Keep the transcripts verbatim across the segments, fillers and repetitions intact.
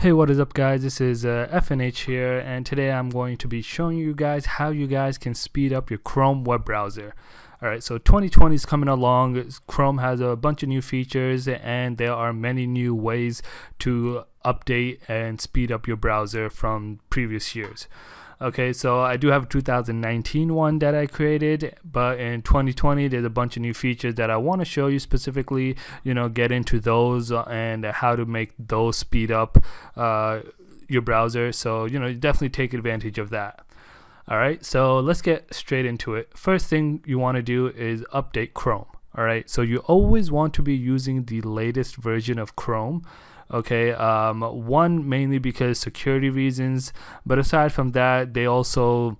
Hey, what is up guys, this is uh, F N H here, and today I'm going to be showing you guys how you guys can speed up your Chrome web browser. Alright, so twenty twenty is coming along. Chrome has a bunch of new features and there are many new ways to update and speed up your browser from previous years. Okay, so I do have a two thousand nineteen one that I created, but in twenty twenty there's a bunch of new features that I want to show you specifically, you know, get into those and how to make those speed up uh, your browser. So, you know, definitely take advantage of that. Alright, so let's get straight into it. First thing you want to do is update Chrome. Alright, so you always want to be using the latest version of Chrome. Okay, um, one mainly because security reasons, but aside from that, they also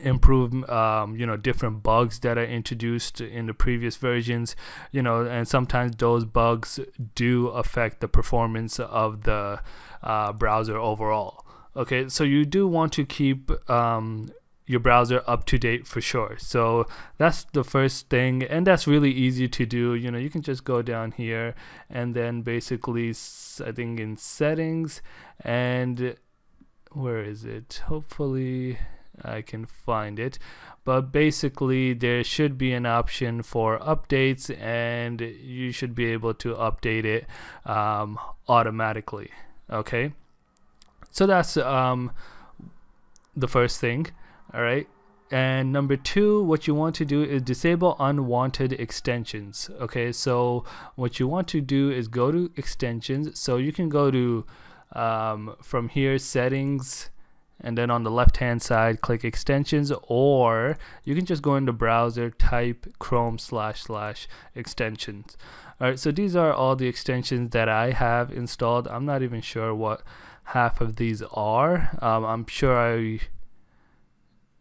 improve um, you know, different bugs that are introduced in the previous versions, you know, and sometimes those bugs do affect the performance of the uh, browser overall. Okay, so you do want to keep um, your browser up to date for sure. So that's the first thing, and that's really easy to do. You know, you can just go down here and then basically I think in settings, and where is it, hopefully I can find it, but basically there should be an option for updates and you should be able to update it um, automatically. Okay, so that's um, the first thing. Alright, and number two, what you want to do is disable unwanted extensions. Okay, so what you want to do is go to extensions. So you can go to um, from here, settings, and then on the left hand side click extensions, or you can just go into browser, type Chrome slash slash extensions. Alright, so these are all the extensions that I have installed. I'm not even sure what half of these are. um, I'm sure I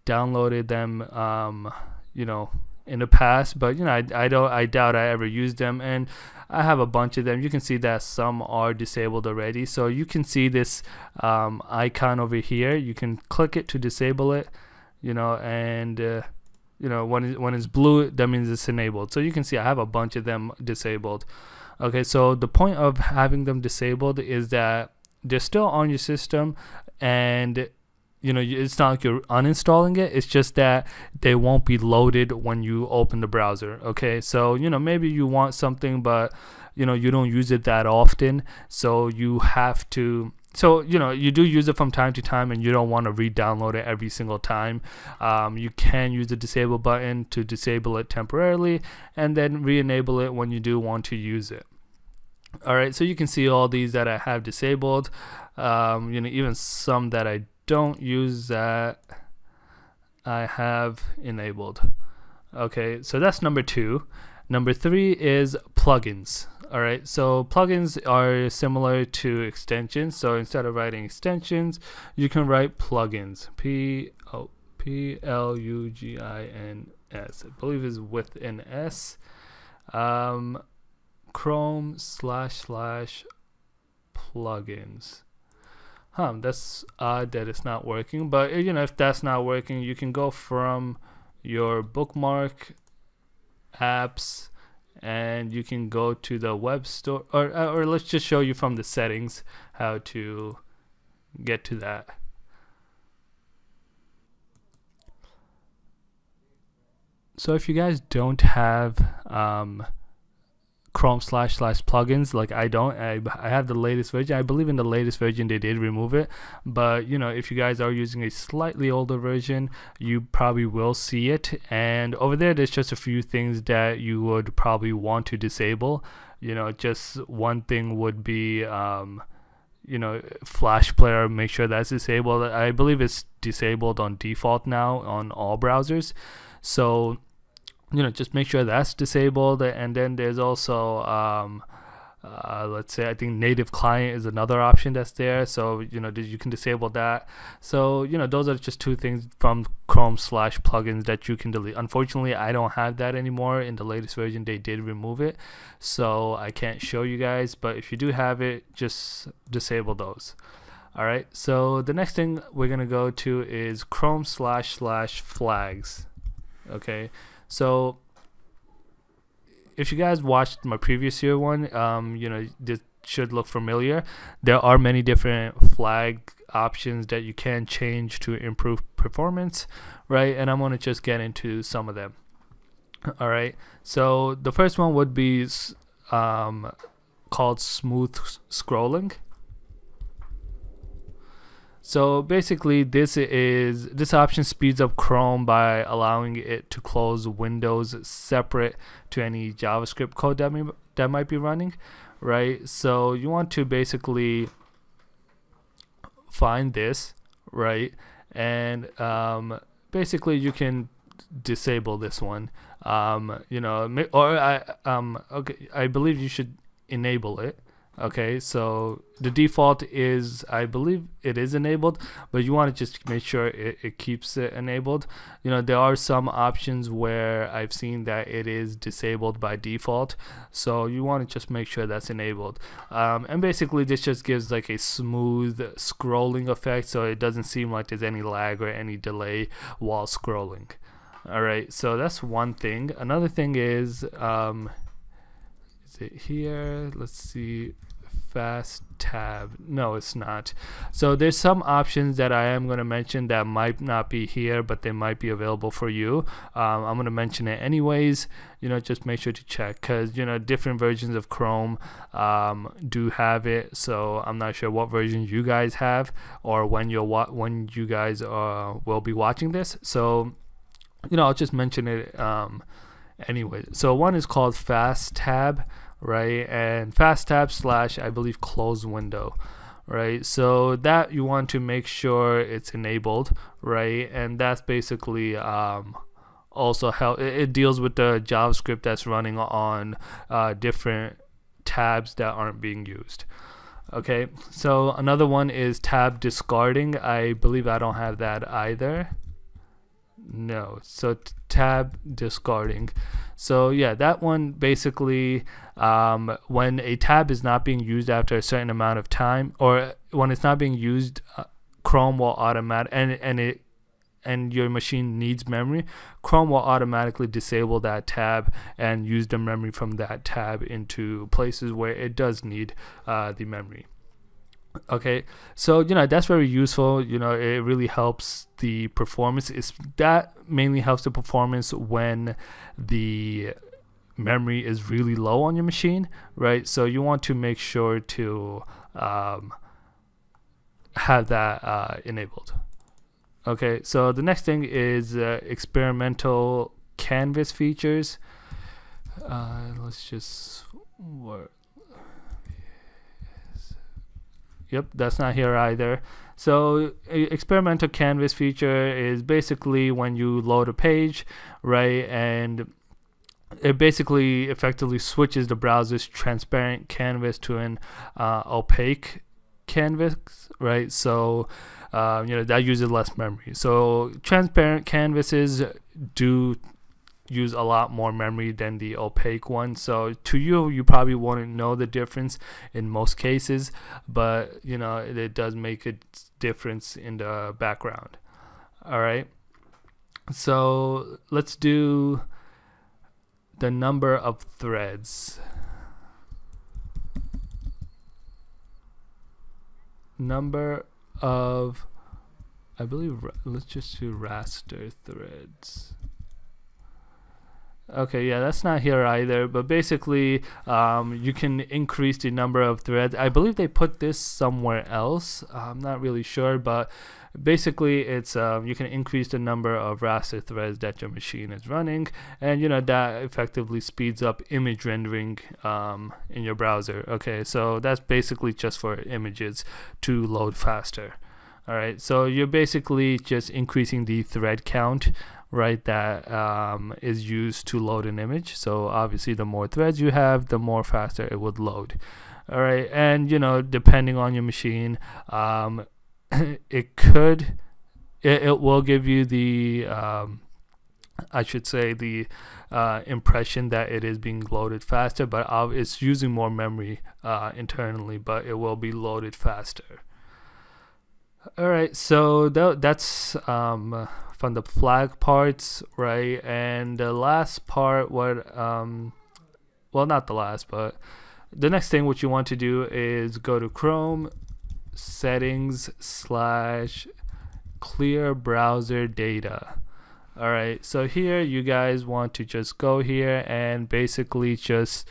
downloaded them um, you know, in the past, but you know, I, I don't I doubt I ever used them, and I have a bunch of them. You can see that some are disabled already, so you can see this um, icon over here, you can click it to disable it, you know, and uh, you know, when, it, when it's blue that means it's enabled. So you can see I have a bunch of them disabled. Okay, so the point of having them disabled is that they're still on your system, and you know, it's not like you're uninstalling it, it's just that they won't be loaded when you open the browser. Okay, so you know, maybe you want something but you know, you don't use it that often, so you have to, so you know, you do use it from time to time and you don't want to re-download it every single time. Um, you can use the disable button to disable it temporarily and then re-enable it when you do want to use it. Alright, so you can see all these that I have disabled, um, you know, even some that I don't use that I have enabled. Okay, so that's number two. Number three is plugins. Alright, so plugins are similar to extensions, so instead of writing extensions you can write plugins. P L U G I N S, I believe is with an S. um, Chrome slash slash plugins. Huh, that's odd that it's not working, but you know, if that's not working you can go from your bookmark apps and you can go to the web store, or, or let's just show you from the settings how to get to that. So if you guys don't have um, Chrome slash slash plugins, like I don't, I, I have the latest version. I believe in the latest version they did remove it, but you know, if you guys are using a slightly older version you probably will see it, and over there there's just a few things that you would probably want to disable. You know, just one thing would be um, you know, Flash Player, make sure that's disabled. I believe it's disabled on default now on all browsers, so you know, just make sure that's disabled. And then there's also um, uh, let's say I think native client is another option that's there, so you know, you can disable that. So you know, those are just two things from Chrome slash plugins that you can delete. Unfortunately I don't have that anymore. In the latest version they did remove it, so I can't show you guys, but if you do have it, just disable those. Alright, so the next thing we're gonna go to is Chrome slash slash flags. Okay, so if you guys watched my previous year one, um, you know, the should look familiar. There are many different flag options that you can change to improve performance, right? And I'm going to just get into some of them. All right, so the first one would be um, called smooth scrolling. So basically this is this option speeds up Chrome by allowing it to close windows separate to any JavaScript code that, may, that might be running, right? So you want to basically find this, right? And um, basically you can disable this one, um, you know, or I um okay, I believe you should enable it. Okay, so the default is, I believe it is enabled, but you want to just make sure it, it keeps it enabled. You know, there are some options where I've seen that it is disabled by default, so you want to just make sure that's enabled. Um, and basically this just gives like a smooth scrolling effect, so it doesn't seem like there's any lag or any delay while scrolling. All right, so that's one thing. Another thing is, um, is it here? Let's see, fast tab. No, it's not. So there's some options that I am going to mention that might not be here, but they might be available for you. Um, I'm going to mention it anyways. You know, just make sure to check, because you know different versions of Chrome um, do have it. So I'm not sure what version you guys have or when you'll wa when you guys uh, will be watching this. So you know, I'll just mention it um, anyway. So one is called fast tab, right? And fast tab slash, I believe, close window, right? So that you want to make sure it's enabled, right? And that's basically um, also how it, it deals with the JavaScript that's running on uh, different tabs that aren't being used. Okay, so another one is tab discarding. I believe I don't have that either. No, so tab discarding. So yeah, that one basically um, when a tab is not being used after a certain amount of time, or when it's not being used, uh, Chrome will automatic and and it and your machine needs memory, Chrome will automatically disable that tab and use the memory from that tab into places where it does need uh, the memory. Okay, so you know that's very useful. You know, it really helps the performance. It's that mainly helps the performance when the memory is really low on your machine, right? So you want to make sure to um, have that uh, enabled. Okay, so the next thing is uh, experimental canvas features. Uh, let's just work. Yep, that's not here either. So experimental canvas feature is basically when you load a page, right, and it basically effectively switches the browser's transparent canvas to an uh, opaque canvas, right? So um, you know that uses less memory. So transparent canvases do use a lot more memory than the opaque one, so to you you probably won't know the difference in most cases, but you know it, it does make a difference in the background. All right, so let's do the number of threads. Number of, I believe, let's just do raster threads. Okay, yeah, that's not here either, but basically um, you can increase the number of threads. I believe they put this somewhere else. I'm not really sure, but basically it's um, you can increase the number of raster threads that your machine is running, and you know that effectively speeds up image rendering um, in your browser. Okay, so that's basically just for images to load faster. All right, so you're basically just increasing the thread count, right, that um, is used to load an image. So obviously the more threads you have, the more faster it would load. All right, and you know depending on your machine, um, it could it, it will give you the um, I should say the uh, impression that it is being loaded faster, but uh, it's using more memory uh, internally, but it will be loaded faster. All right, so that, that's um, from the flag parts, right? And the last part, what um well not the last, but The next thing what you want to do is go to Chrome, settings, slash clear browser data. Alright, so here you guys want to just go here and basically just,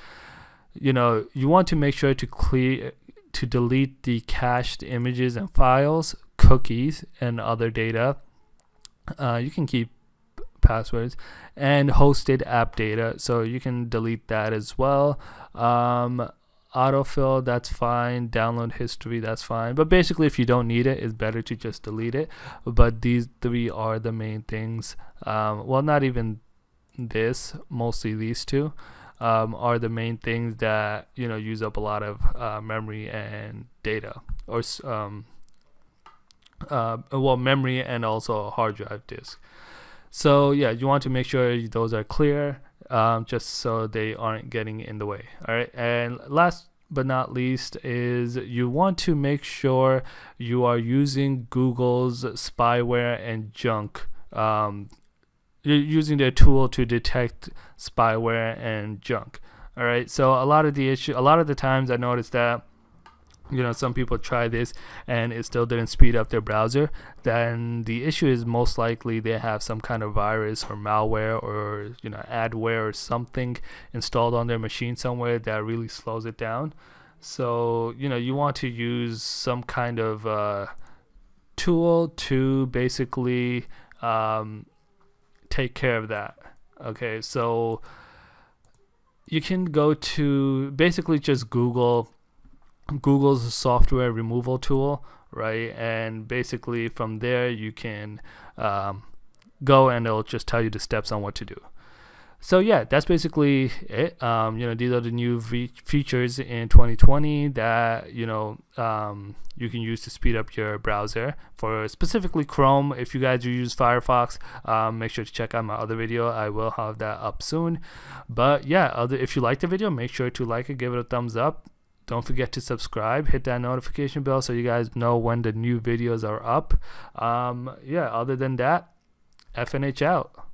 you know, you want to make sure to clear, to delete the cached images and files, cookies, and other data. Uh, you can keep passwords and hosted app data, so you can delete that as well. Um, autofill, that's fine. Download history, that's fine. But basically, if you don't need it, it's better to just delete it. But these three are the main things. Um, well, not even this, mostly these two um, are the main things that, you know, use up a lot of uh, memory and data, or um, uh, well, memory and also a hard drive disk. So yeah, you want to make sure those are clear, um, just so they aren't getting in the way. All right, and last but not least is you want to make sure you are using Google's spyware and junk. Um, you're using their tool to detect spyware and junk. All right, so a lot of the issue, a lot of the times I noticed that, you know, some people try this and it still didn't speed up their browser. Then the issue is most likely they have some kind of virus or malware or, you know, adware or something installed on their machine somewhere that really slows it down. So, you know, you want to use some kind of uh, tool to basically um, take care of that. Okay, so you can go to basically just Google Google's software removal tool, right? And basically from there you can um, go and it'll just tell you the steps on what to do. So yeah, that's basically it. Um, you know, these are the new features in twenty twenty that, you know, um, you can use to speed up your browser for specifically Chrome. If you guys use Firefox, um, make sure to check out my other video. I will have that up soon. But yeah, other, if you like the video, make sure to like it, give it a thumbs up. Don't forget to subscribe, hit that notification bell so you guys know when the new videos are up. Um, yeah, other than that, F N H out.